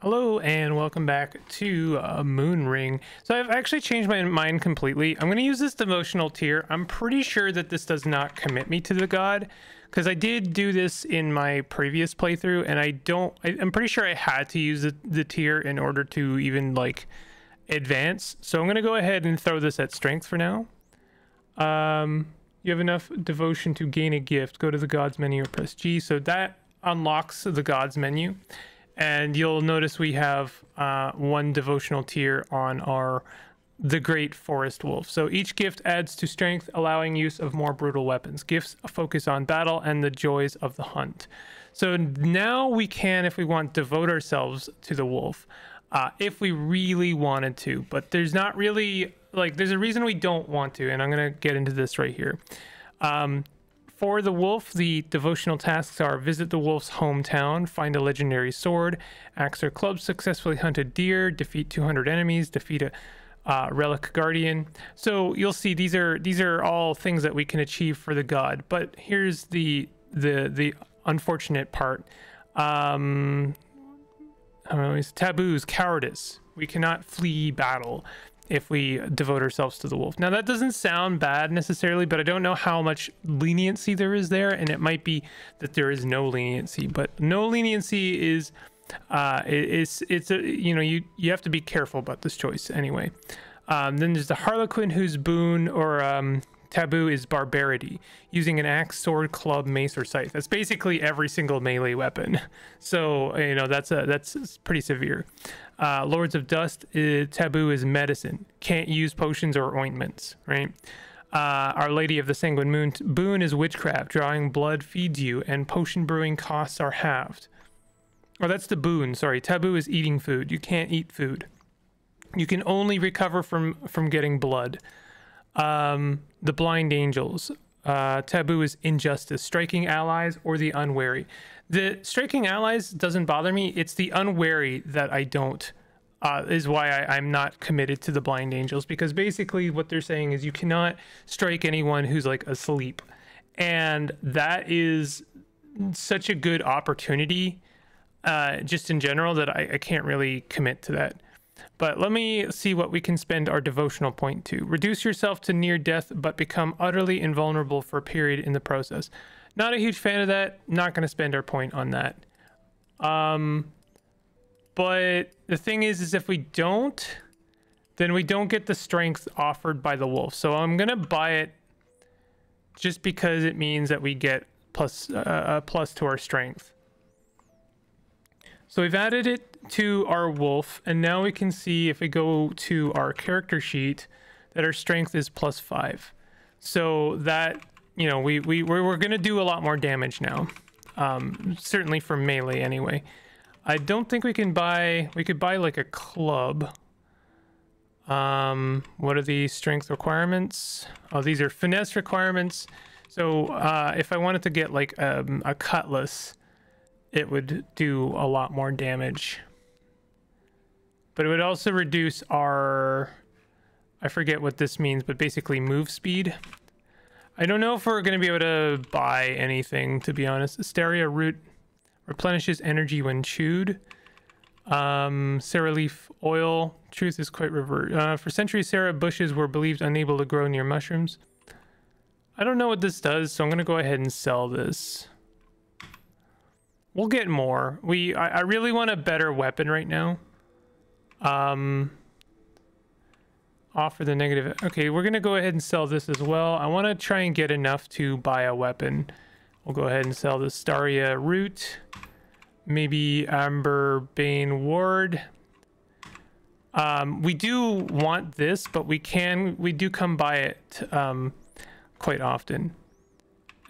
Hello and welcome back to Moonring. So I've actually changed my mind completely. I'm going to use this devotional tier. I'm pretty sure that this does not commit me to the god, because I did do this in my previous playthrough, and I'm pretty sure I had to use the tier in order to even like advance. So I'm going to go ahead and throw this at strength for now. You have enough devotion to gain a gift. Go to the gods menu or press G. So that unlocks the gods menu. And you'll notice we have one devotional tier on the Great Forest Wolf. So each gift adds to strength, allowing use of more brutal weapons. Gifts focus on battle and the joys of the hunt. So now we can, if we want, devote ourselves to the wolf, if we really wanted to. But there's not really, like, there's a reason we don't want to, and I'm gonna get into this right here. For the wolf, the devotional tasks are visit the wolf's hometown, find a legendary sword, axe or club, successfully hunt a deer, defeat 200 enemies, defeat a relic guardian. So you'll see these are all things that we can achieve for the god. But here's the unfortunate part. It's taboos, cowardice. We cannot flee battle if we devote ourselves to the wolf. Now that doesn't sound bad necessarily, but I don't know how much leniency there is there, and it might be that there is no leniency. But no leniency is you know, you have to be careful about this choice anyway. Then there's the harlequin, whose boon or taboo is barbarity, using an axe, sword, club, mace, or scythe. That's basically every single melee weapon, so you know that's pretty severe. Lords of Dust, taboo is medicine, can't use potions or ointments, right? Our Lady of the Sanguine Moon, boon is witchcraft, drawing blood feeds you, and potion brewing costs are halved. Oh, that's the boon, sorry. Taboo is eating food, you can't eat food, you can only recover from getting blood. The Blind Angels, taboo is injustice, striking allies or the unwary. The striking allies doesn't bother me, it's the unwary that I don't is why I'm not committed to the Blind Angels, because basically what they're saying is you cannot strike anyone who's like asleep, and that is such a good opportunity just in general that I can't really commit to that. But let me see what we can spend our devotional point to. Reduce yourself to near death, but become utterly invulnerable for a period in the process. Not a huge fan of that. Not going to spend our point on that. But the thing is if we don't, then we don't get the strength offered by the wolf. So I'm going to buy it just because it means that we get plus to our strength. So we've added it to our wolf, and now we can see if we go to our character sheet that our strength is +5. So that, you know, we're gonna do a lot more damage now, certainly for melee anyway. I don't think we could buy like a club. What are the strength requirements? Oh, these are finesse requirements. So if I wanted to get like a cutlass, it would do a lot more damage, but it would also reduce our, I forget what this means, but basically move speed. I don't know if we're going to be able to buy anything, to be honest. Asteria root replenishes energy when chewed. Sarah leaf oil, truth is quite reversed. For centuries, Sarah bushes were believed unable to grow near mushrooms. I don't know what this does, so I'm going to go ahead and sell this. We'll get more. I really want a better weapon right now. Offer the negative. Okay, we're gonna go ahead and sell this as well. I want to try and get enough to buy a weapon. We'll go ahead and sell the Staria root, maybe Amber Bane Ward. We do want this, but we do come by it quite often.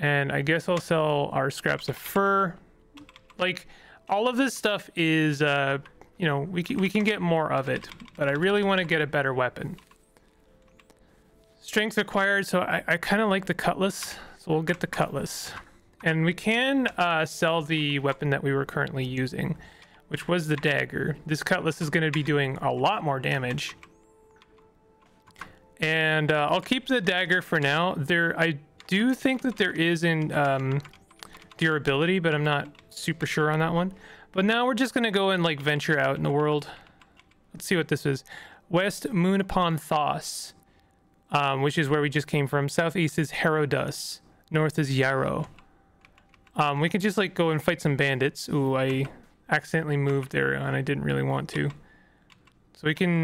And I guess I'll sell our scraps of fur. Like, all of this stuff is, you know, we can get more of it, but I really want to get a better weapon. Strength acquired, so I kind of like the cutlass, so we'll get the cutlass. And we can sell the weapon that we were currently using, which was the dagger. This cutlass is going to be doing a lot more damage. And I'll keep the dagger for now. I do think that there is in durability, but I'm not super sure on that one. But now we're just gonna go and like venture out in the world. Let's see what this is. West Moon upon Thos, which is where we just came from. Southeast is Herodus. North is Yarrow. We could just like go and fight some bandits. Ooh, I accidentally moved there and I didn't really want to. So we can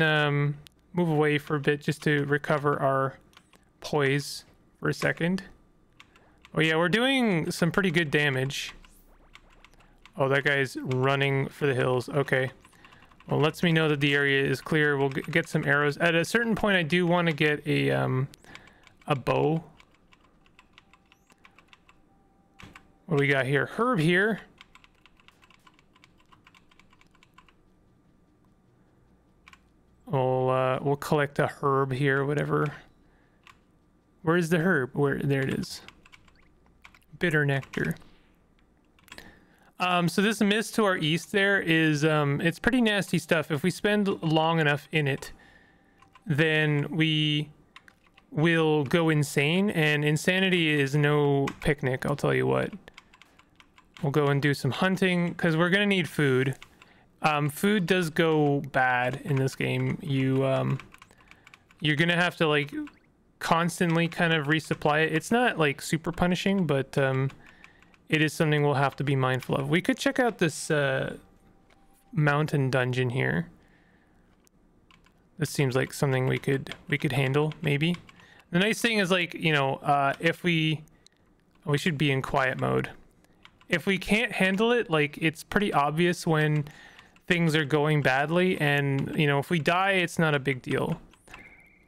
move away for a bit just to recover our poise for a second. Oh yeah, we're doing some pretty good damage. Oh, that guy's running for the hills. Okay. Well, lets me know that the area is clear. We'll get some arrows. At a certain point, I do want to get a bow. What do we got here? Herb here. We'll collect a herb here, whatever. Where is the herb? Where? There it is. Bitter nectar. So this mist to our east there is, it's pretty nasty stuff. If we spend long enough in it, then we will go insane, and insanity is no picnic, I'll tell you what. We'll go and do some hunting because we're gonna need food. Food does go bad in this game. You're gonna have to like constantly kind of resupply it. It's not like super punishing, but it is something we'll have to be mindful of. We could check out this mountain dungeon here. This seems like something we could handle, maybe. The nice thing is, like, you know, if we should be in quiet mode. If we can't handle it, like, it's pretty obvious when things are going badly, and, you know, if we die, it's not a big deal.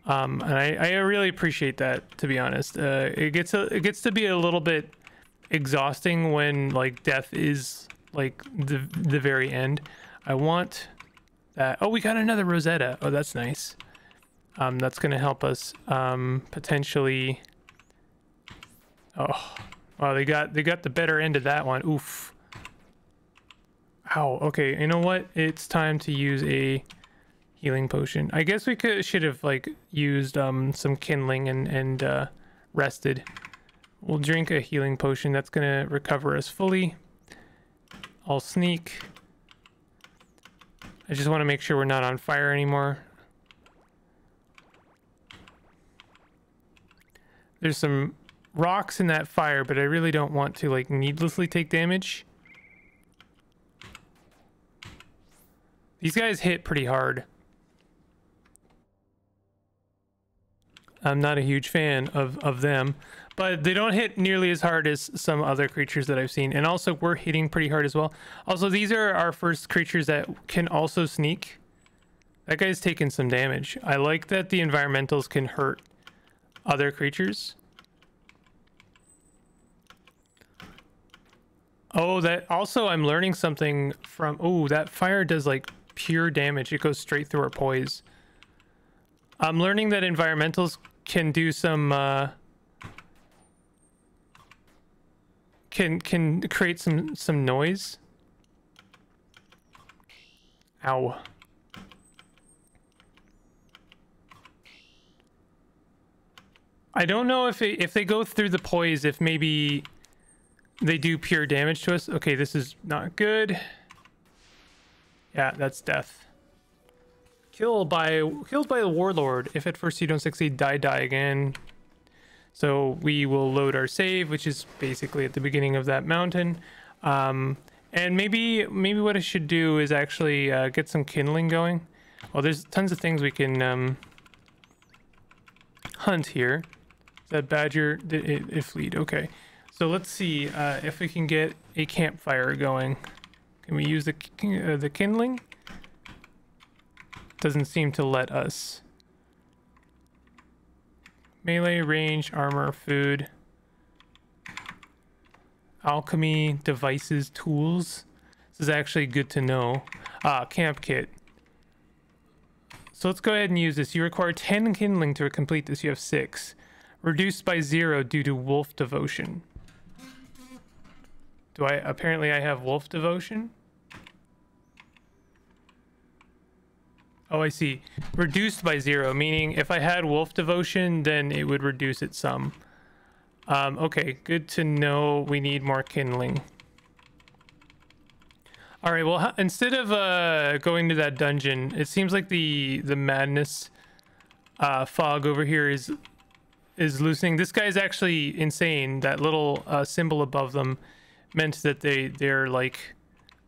And I really appreciate that, to be honest. It gets to be a little bit exhausting when like death is like the very end. I want that. Oh, we got another Rosetta. Oh, that's nice. That's gonna help us potentially. Oh wow, they got the better end of that one. Oof. Ow. Okay, you know what, it's time to use a healing potion. I guess we should have like used some kindling and rested. We'll drink a healing potion. That's gonna recover us fully. I'll sneak. I just want to make sure we're not on fire anymore. There's some rocks in that fire, but I really don't want to like needlessly take damage. These guys hit pretty hard. I'm not a huge fan of them, but they don't hit nearly as hard as some other creatures that I've seen. And also we're hitting pretty hard as well. Also, these are our first creatures that can also sneak. That guy's taking some damage. I like that the environmentals can hurt other creatures. Oh, that also, I'm learning something from, oh, that fire does like pure damage. It goes straight through our poise. I'm learning that environmentals can do some, can create some noise. Ow. I don't know if they go through the poise, if maybe they do pure damage to us. Okay, this is not good. Yeah, that's death. Killed by the warlord. If at first you don't succeed, die again. So we will load our save, which is basically at the beginning of that mountain. And maybe what I should do is actually get some kindling going. Well, there's tons of things we can hunt here. That badger it fleed. Okay, so let's see if we can get a campfire going. Can we use the kindling? Doesn't seem to let us. Melee, range, armor, food, alchemy, devices, tools. This is actually good to know. Camp kit. So let's go ahead and use this. You require 10 kindling to complete this. You have 6. Reduced by 0 due to wolf devotion. Apparently I have wolf devotion. Oh, I see. Reduced by 0, meaning if I had wolf devotion, then it would reduce it some. Okay, good to know. We need more kindling. All right, well, instead of going to that dungeon, it seems like the madness fog over here is loosening. This guy's actually insane. That little symbol above them meant that they're like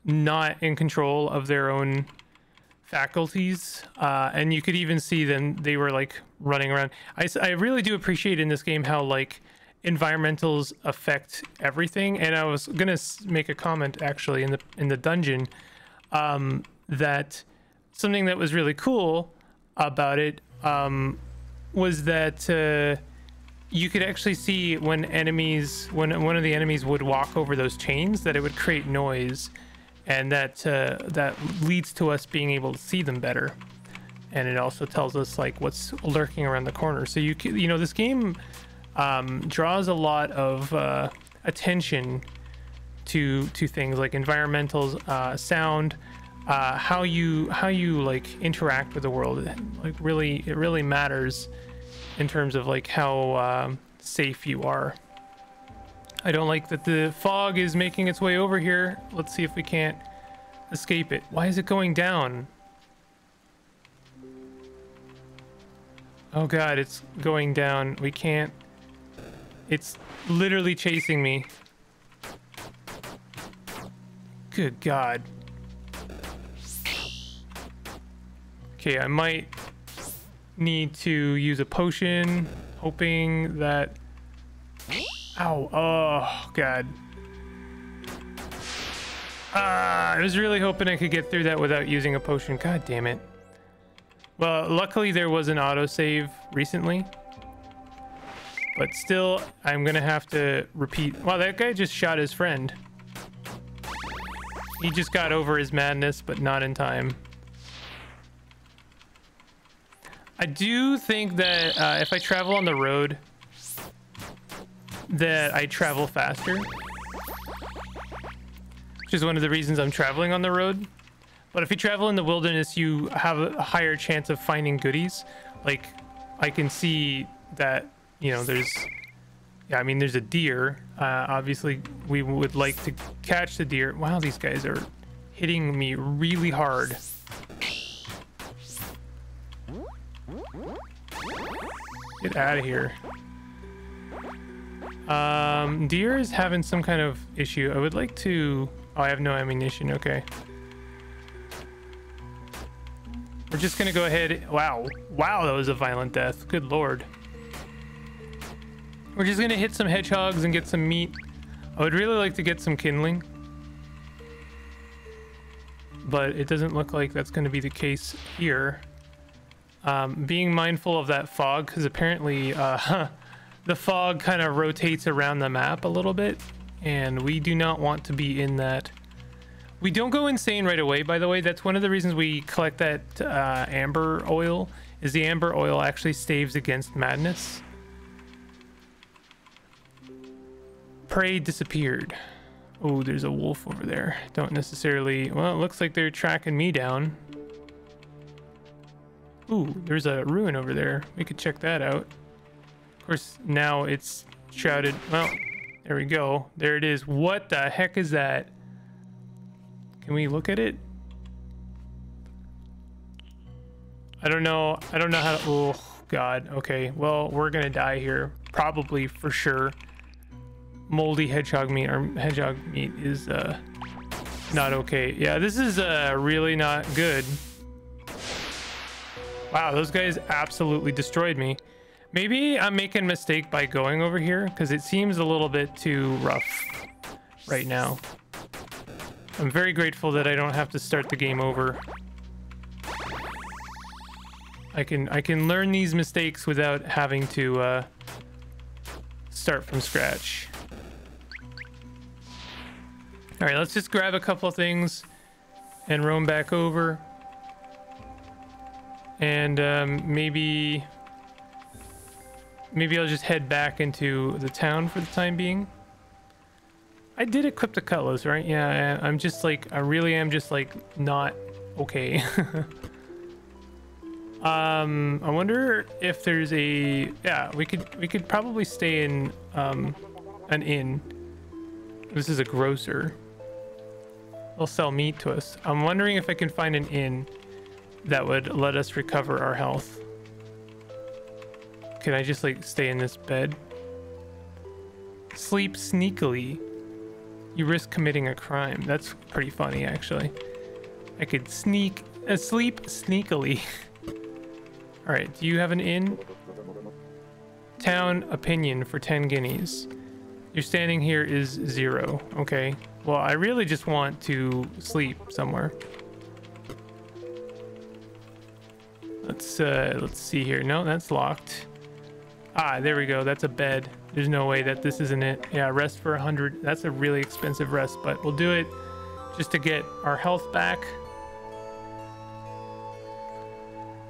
not in control of their own faculties, and you could even see them, they were like running around. I really do appreciate in this game how like environmentals affect everything. And I was gonna make a comment actually in the dungeon, that something that was really cool about it was that you could actually see when one of the enemies would walk over those chains, that it would create noise, and that that leads to us being able to see them better. And it also tells us like what's lurking around the corner. So you know, this game draws a lot of attention to things like environmentals, sound, how you like interact with the world. Like really, it really matters in terms of like how safe you are. I don't like that the fog is making its way over here. Let's see if we can't escape it. Why is it going down? Oh god, it's going down. We can't. It's literally chasing me. Good god. Okay, I might need to use a potion, hoping that... Ow, oh god. Ah, I was really hoping I could get through that without using a potion. God damn it. Well, luckily there was an autosave recently. But still, I'm gonna have to repeat. Wow, that guy just shot his friend. He just got over his madness, but not in time. I do think that if I travel on the road, that I travel faster, which is one of the reasons I'm traveling on the road. But if you travel in the wilderness, you have a higher chance of finding goodies. Like, I can see that, you know, there's, yeah, I mean, there's a deer. Obviously, we would like to catch the deer. Wow, these guys are hitting me really hard. Get out of here. Deer is having some kind of issue. I would like to... Oh, I have no ammunition. Okay. We're just gonna go ahead... Wow. Wow, that was a violent death. Good lord. We're just gonna hit some hedgehogs and get some meat. I would really like to get some kindling, but it doesn't look like that's gonna be the case here. Being mindful of that fog, because apparently the fog kind of rotates around the map a little bit, and we do not want to be in that. We don't go insane right away, by the way. That's one of the reasons we collect that amber oil, is the amber oil actually staves against madness. Prey disappeared. Oh, there's a wolf over there. Don't necessarily... Well, it looks like they're tracking me down. Ooh, there's a ruin over there. We could check that out. Of course, now it's shrouded. Well, there we go. There it is. What the heck is that? Can we look at it? I don't know. I don't know how to... Oh, God. Okay. Well, we're gonna die here. Probably, for sure. Moldy hedgehog meat, or hedgehog meat, is not okay. Yeah, this is really not good. Wow, those guys absolutely destroyed me. Maybe I'm making a mistake by going over here, because it seems a little bit too rough right now. I'm very grateful that I don't have to start the game over. I can learn these mistakes without having to start from scratch. All right, let's just grab a couple of things and roam back over, and maybe I'll just head back into the town for the time being. I did equip the cutlass, right? Yeah, I'm just like, I really am just like not okay. I wonder if there's a... yeah, we could probably stay in an inn. This is a grocer. They'll sell meat to us. I'm wondering if I can find an inn that would let us recover our health. Can I just like stay in this bed? Sleep sneakily. You risk committing a crime. That's pretty funny, actually. I could sleep sneakily. All right, do you have an inn? Town opinion for 10 guineas. Your standing here is 0. Okay. Well, I really just want to sleep somewhere. Let's see here. No, that's locked. Ah, there we go. That's a bed. There's no way that this isn't it. Yeah, rest for 100. That's a really expensive rest, but we'll do it just to get our health back.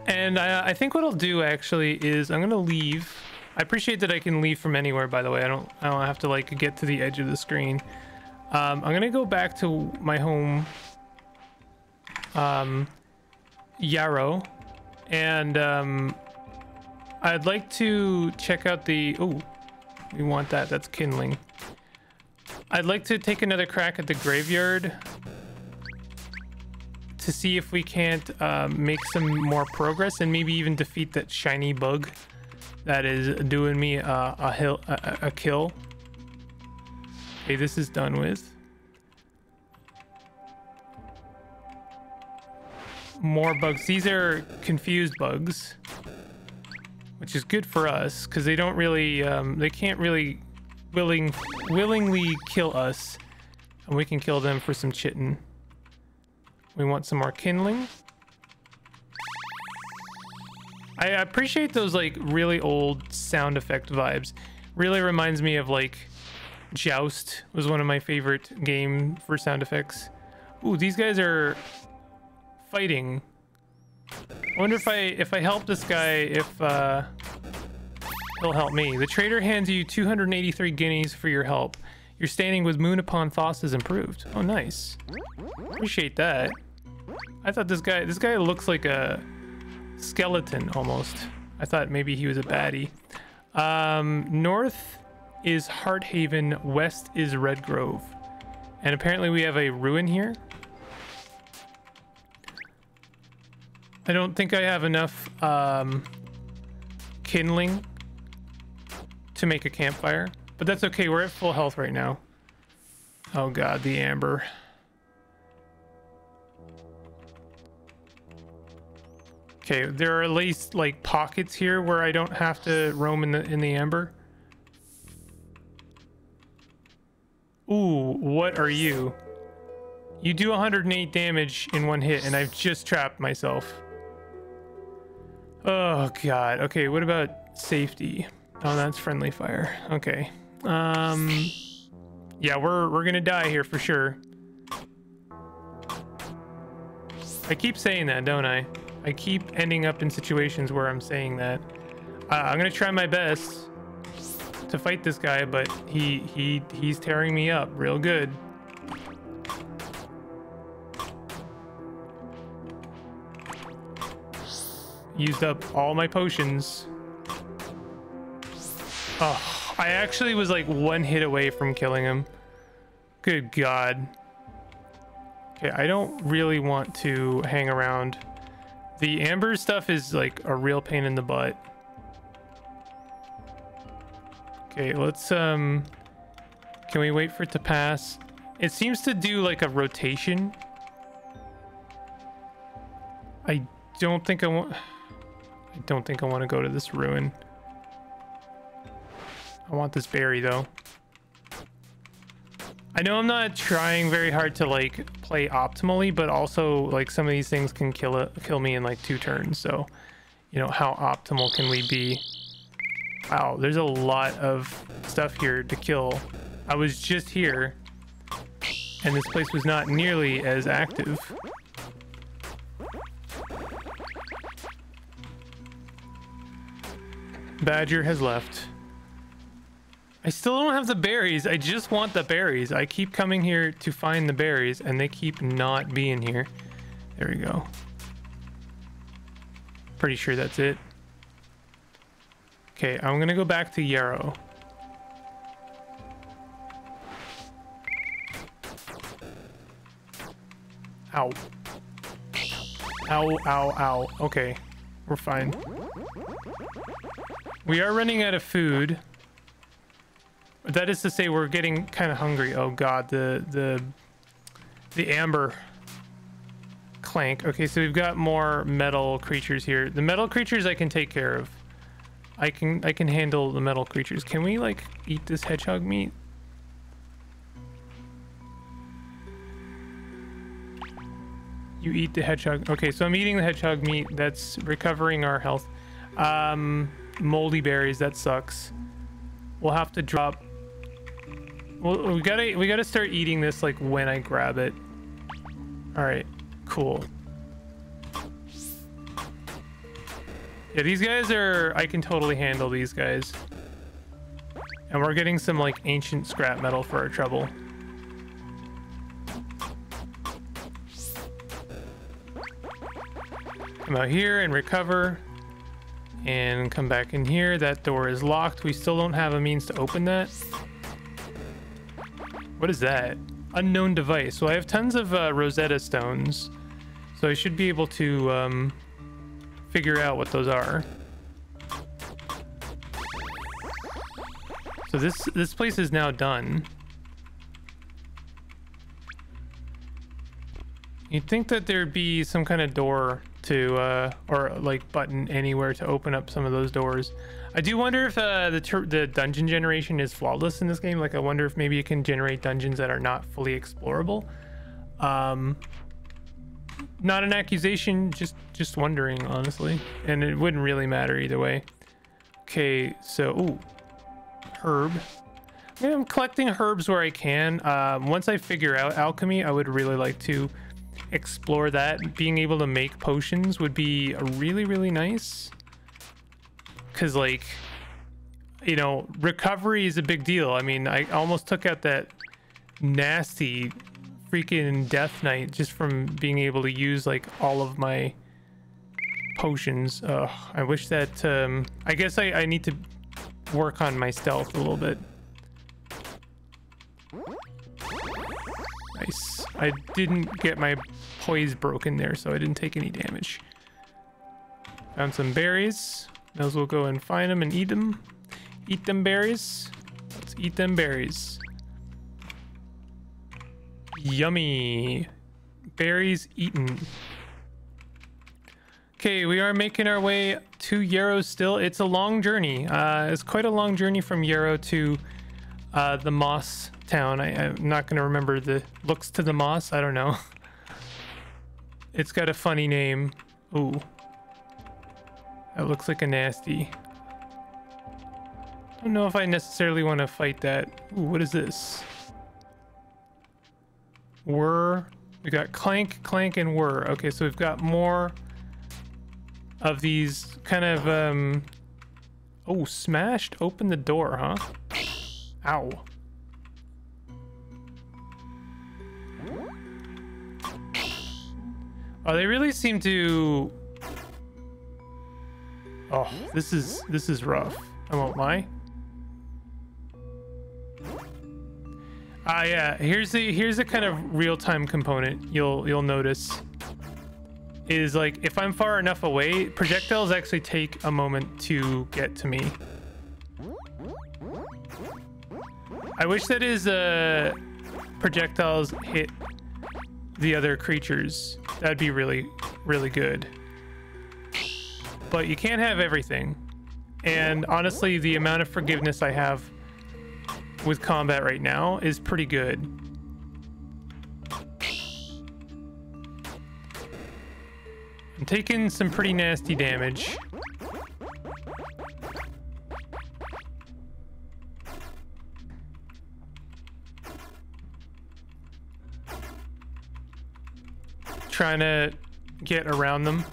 And I think what I'll do actually is I'm gonna leave. I appreciate that I can leave from anywhere, by the way. I don't have to like get to the edge of the screen. I'm gonna go back to my home, Yarrow, and I'd like to check out the... Oh, we want that. That's kindling. I'd like to take another crack at the graveyard to see if we can't make some more progress and maybe even defeat that shiny bug that is doing me a kill. Okay, this is done with. More bugs. These are confused bugs, which is good for us because they don't really they can't really willingly kill us, and we can kill them for some chitin. We want some more kindling. I appreciate those like really old sound effect vibes. Really reminds me of like Joust was one of my favorite game for sound effects. Ooh, these guys are fighting. I wonder if I help this guy, if he'll help me. The trader hands you 283 guineas for your help. Your standing with Moon upon Thos is improved. Oh, nice. Appreciate that. I thought this guy looks like a skeleton almost. I thought maybe he was a baddie. North is Hearthaven, west is Red Grove, and apparently we have a ruin here. I don't think I have enough kindling to make a campfire, but that's okay. We're at full health right now. Oh god, the amber. Okay, there are at least like pockets here where I don't have to roam in the amber. Ooh, what are you? You do 108 damage in one hit, and I've just trapped myself. Oh god. Okay, what about safety? Oh, that's friendly fire. Okay. Yeah, we're gonna die here for sure. I keep saying that, don't I? I keep ending up in situations where I'm saying that. I'm gonna try my best to fight this guy, but he's tearing me up real good. Used up all my potions. Oh, I actually was like one hit away from killing him. Good god. Okay, I don't really want to hang around. The amber stuff is like a real pain in the butt. Okay, let's can we wait for it to pass? It seems to do like a rotation. I don't think I want to go to this ruin. I want this berry though. I know I'm not trying very hard to like play optimally, but also like some of these things can kill me in like 2 turns. So, you know, how optimal can we be? Wow, there's a lot of stuff here to kill. I was just here and this place was not nearly as active. Badger has left. I still don't have the berries. I just want the berries. I keep coming here to find the berries and they keep not being here. There we go. Pretty sure that's it. Okay, I'm gonna go back to Yarrow. Ow. Ow, ow, ow. Okay. We're fine. We are running out of food. That is to say, we're getting kind of hungry. Oh god, the amber clank. Okay, so we've got more metal creatures here. The metal creatures I can take care of. I can handle the metal creatures. Can we, like, eat this hedgehog meat? You eat the hedgehog. Okay, so I'm eating the hedgehog meat. That's recovering our health. Moldy berries, that sucks. We'll have to drop. Well, we gotta start eating this, like, when I grab it. All right, cool. Yeah, these guys are, I can totally handle these guys. And we're getting some, like, ancient scrap metal for our trouble. Come out here and recover. And come back in here. That door is locked. We still don't have a means to open that. What is that? Unknown device. So I have tons of Rosetta stones. So I should be able to figure out what those are. So this place is now done. You'd think that there'd be some kind of door to or like button anywhere to open up some of those doors. I do wonder if the dungeon generation is flawless in this game. Like, I wonder if maybe you can generate dungeons that are not fully explorable. Not an accusation, just wondering, honestly. And it wouldn't really matter either way. Okay, so ooh, herb. I'm collecting herbs where I can. Once I figure out alchemy, I would really like to explore that. Being able to make potions would be really, really nice, because, like, you know, recovery is a big deal. I mean, I almost took out that nasty freaking Death Knight just from being able to use, like, all of my potions. I wish that I guess I need to work on my stealth a little bit. Nice. I didn't get my poise broken there, so I didn't take any damage. Found some berries. Might as well go and find them and eat them. Eat them berries. Let's eat them berries. Yummy. Berries eaten. Okay, we are making our way to Yarrow still. It's a long journey. It's quite a long journey from Yarrow to the Moss Town. I'm not gonna remember the looks to the moss. I don't know. It's got a funny name. Ooh, that looks like a nasty. I don't know if I necessarily want to fight that. Ooh, what is this? Whir. We got clank, clank, and whir. Okay, so we've got more of these kind of oh, smashed open the door, huh? Ow. Oh, they really seem to... Oh, this is rough. I won't lie. Ah, yeah. Here's the kind of real-time component you'll notice. Is, like, if I'm far enough away, projectiles actually take a moment to get to me. I wish that is projectiles hit the other creatures. That'd be really, really good. But you can't have everything. And honestly, the amount of forgiveness I have with combat right now is pretty good. I'm taking some pretty nasty damage. Trying to get around them,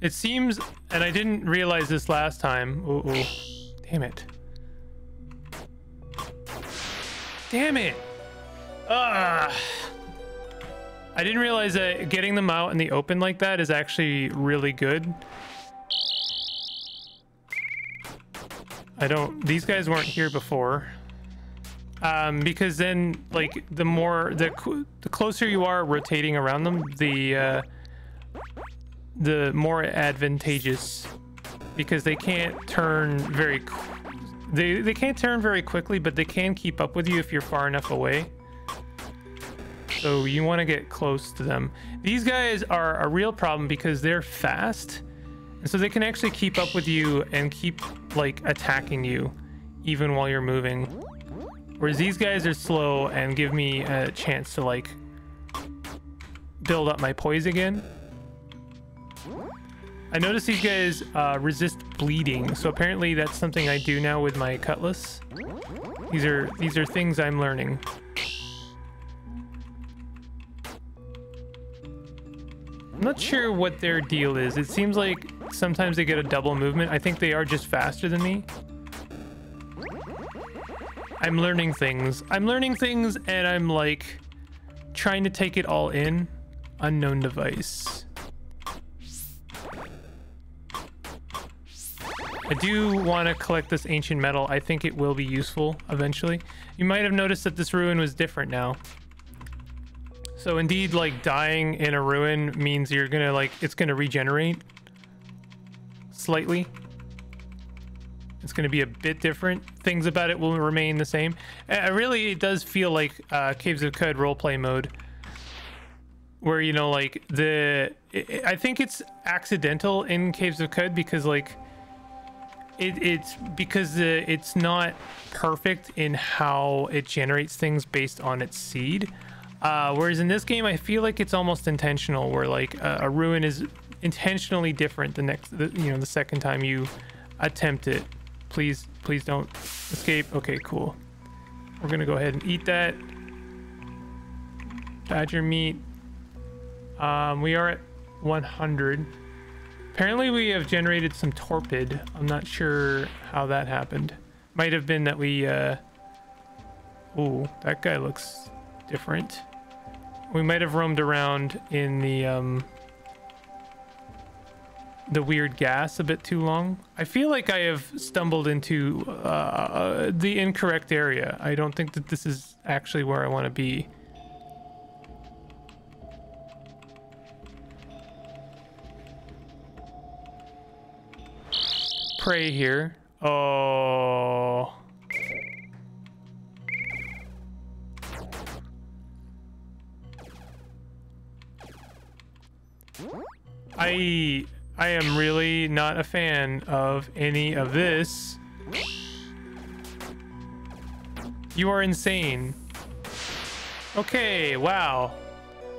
it seems. And I didn't realize this last time. Ooh, damn it, damn it. I didn't realize that getting them out in the open like that is actually really good. These guys weren't here before. because then, like, the closer you are rotating around them, the more advantageous, because they can't turn very they can't turn very quickly, but they can keep up with you if you're far enough away. So you want to get close to them. These guys are a real problem because they're fast, and so they can actually keep up with you and keep, like, attacking you even while you're moving. Whereas these guys are slow and give me a chance to, like, build up my poise again. I noticed these guys resist bleeding, so apparently that's something I do now with my cutlass. These are things I'm learning. I'm not sure what their deal is. It seems like sometimes they get a double movement. I think they are just faster than me. I'm learning things. And I'm, like, trying to take it all in. Unknown device. I do want to collect this ancient metal. I think it will be useful eventually. You might have noticed that this ruin was different now. So indeed, like, dying in a ruin means you're gonna, like, it's gonna regenerate slightly. It's gonna be a bit different. Things about it will remain the same. Really, it does feel like Caves of Qud roleplay mode, where, you know, like, I think it's accidental in Caves of Qud because, like, it's not perfect in how it generates things based on its seed, whereas in this game I feel like it's almost intentional, where, like, a ruin is intentionally different the next, you know, the second time you attempt it. Please don't escape. Okay, cool. We're gonna go ahead and eat that badger meat. We are at 100. Apparently we have generated some torpid. I'm not sure how that happened. Might have been that we oh, that guy looks different. We might have roamed around in the weird gas a bit too long. I feel like I have stumbled into the incorrect area. I don't think that this is actually where I want to be. Prey here. Oh, I am really not a fan of any of this. You are insane. Okay, wow.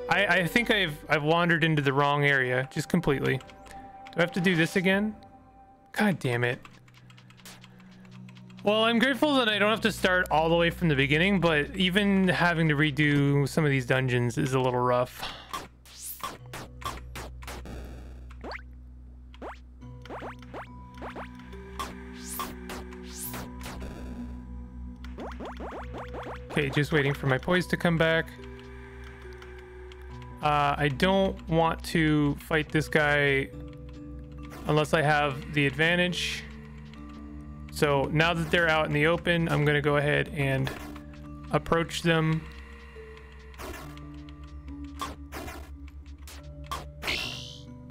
I think I've wandered into the wrong area, just completely. Do I have to do this again? God damn it. Well, I'm grateful that I don't have to start all the way from the beginning, but even having to redo some of these dungeons is a little rough. Okay, just waiting for my poise to come back. I don't want to fight this guy unless I have the advantage. So now that they're out in the open, I'm gonna go ahead and approach them.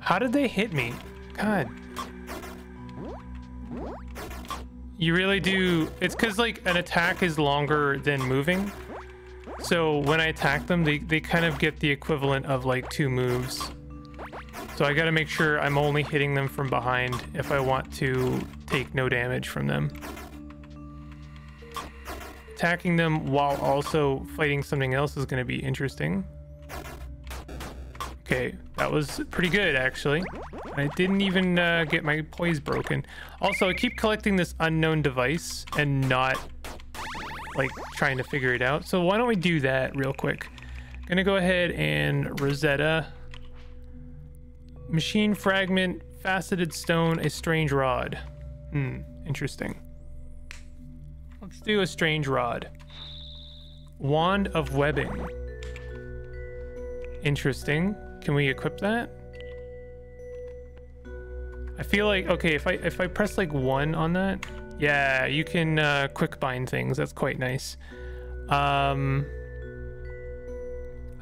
How did they hit me? God. You really do. It's because, like, an attack is longer than moving. So when I attack them, they kind of get the equivalent of, like, 2 moves. So I gotta make sure I'm only hitting them from behind if I want to take no damage from them. Attacking them while also fighting something else is gonna be interesting. Okay, that was pretty good, actually. I didn't even get my poise broken. Also, I keep collecting this unknown device and not, like, trying to figure it out. So why don't we do that real quick? Gonna go ahead and Rosetta. Machine fragment, faceted stone, a strange rod. Interesting. Let's do a strange rod. Wand of webbing. Interesting. Can we equip that? I feel like, okay, if I press, like, 1 on that, yeah, you can quick bind things. That's quite nice. I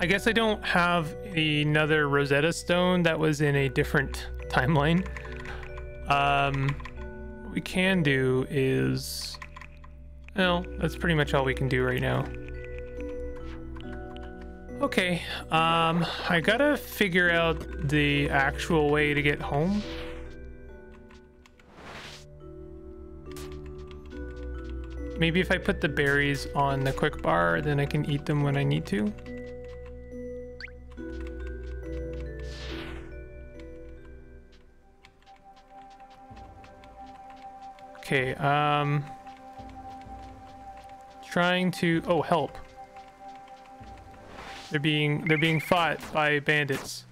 guess I don't have another Rosetta Stone. That was in a different timeline. What we can do is... well, that's pretty much all we can do right now. Okay, I gotta figure out the actual way to get home. Maybe if I put the berries on the quick bar, then I can eat them when I need to. Okay, trying to... oh, help. They're being fought by bandits.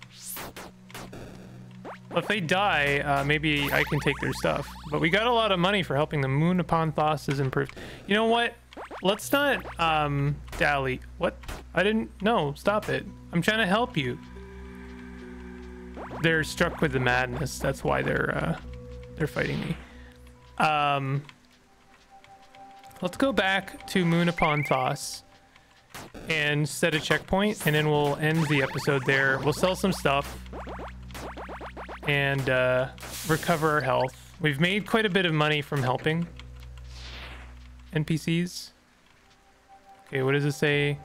If they die, maybe I can take their stuff. But we got a lot of money for helping them. Moon upon Thos is improved. You know what? Let's not dally. What? I didn't... no, stop it. I'm trying to help you. They're struck with the madness. That's why they're fighting me. Let's go back to Moon upon Thos and set a checkpoint, and then we'll end the episode there. We'll sell some stuff and recover our health. We've made quite a bit of money from helping NPCs. Okay, what does it say?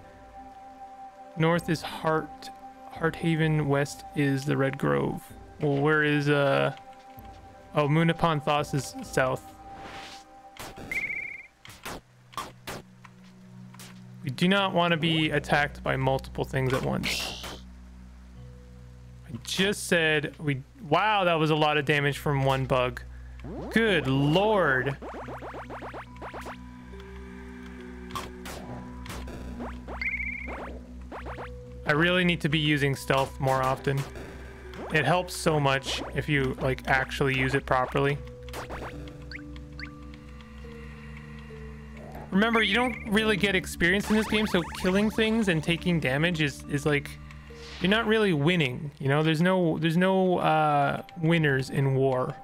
North is Hearthaven, west is the Red Grove. Well, where is oh, Moon upon Thos is south. We do not want to be attacked by multiple things at once. I just said we... wow, that was a lot of damage from one bug. Good lord. I really need to be using stealth more often. It helps so much if you, like, actually use it properly. Remember, you don't really get experience in this game, so killing things and taking damage is like... you're not really winning, you know? There's no winners in war.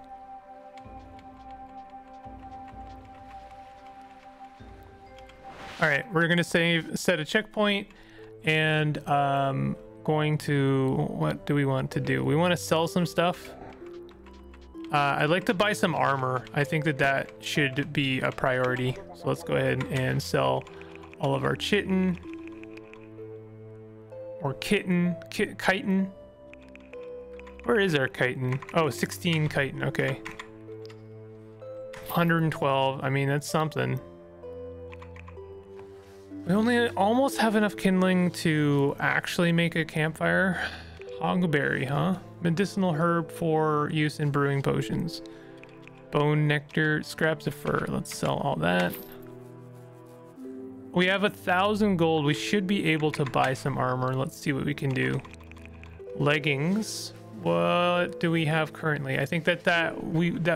Alright, we're gonna set a checkpoint, and going to... what do we want to do? We want to sell some stuff. I'd like to buy some armor. I think that should be a priority. So let's go ahead and sell all of our chitin. Or chitin. Where is our chitin? Oh, 16 chitin. Okay. 112. I mean, that's something. We only almost have enough kindling to actually make a campfire. Hogberry, huh? Medicinal herb for use in brewing potions. Bone nectar, scraps of fur. Let's sell all that. We have 1,000 gold. We should be able to buy some armor. Let's see what we can do. Leggings. What do we have currently? I think that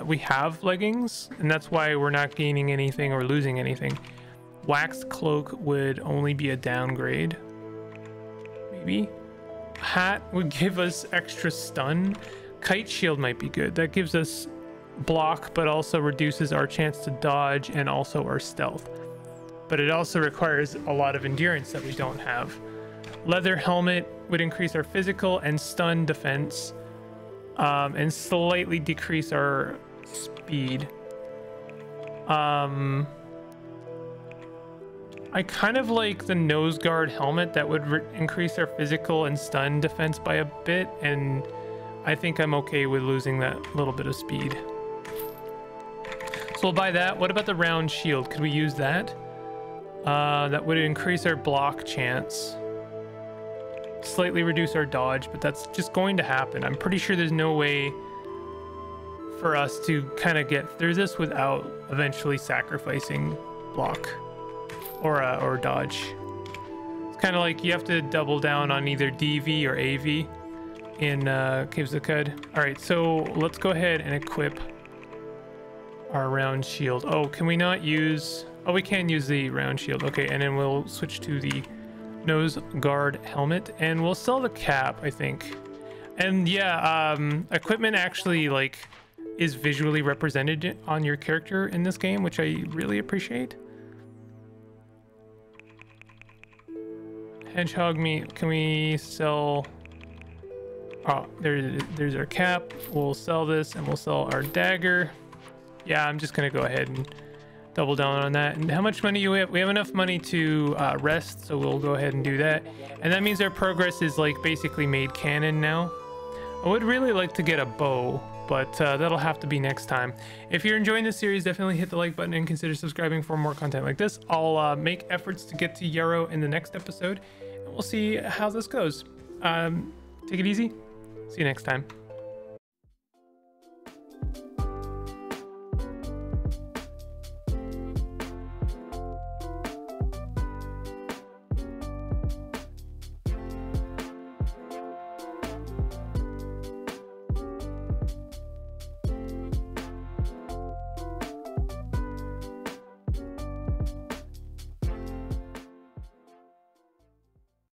we have leggings, and that's why we're not gaining anything or losing anything. Wax cloak would only be a downgrade. Maybe hat would give us extra stun. Kite shield might be good. That gives us block, but also reduces our chance to dodge and also our stealth. But it also requires a lot of endurance that we don't have. Leather helmet would increase our physical and stun defense, and slightly decrease our speed. I kind of like the nose guard helmet. That would increase our physical and stun defense by a bit, and I think I'm okay with losing that little bit of speed. So we'll buy that. What about the round shield? Could we use that? That would increase our block chance. Slightly reduce our dodge, but that's just going to happen. I'm pretty sure there's no way for us to kind of get through this without eventually sacrificing block. Or dodge. It's kind of like you have to double down on either DV or AV in Caves of Qud. All right, so let's go ahead and equip our round shield. Oh, can we not use... oh, we can use the round shield. Okay, and then we'll switch to the nose guard helmet, and we'll sell the cap, I think. And yeah, equipment actually like is visually represented on your character in this game, which I really appreciate. Hedgehog meat, can we sell? Oh, there's our cap. We'll sell this and we'll sell our dagger. Yeah, I'm just gonna go ahead and double down on that. And how much money do we have? We have enough money to rest, so we'll go ahead and do that. And that means our progress is like basically made canon now. I would really like to get a bow, but that'll have to be next time. If you're enjoying this series, definitely hit the like button and consider subscribing for more content like this. I'll make efforts to get to Yarrow in the next episode, and we'll see how this goes. Take it easy. See you next time.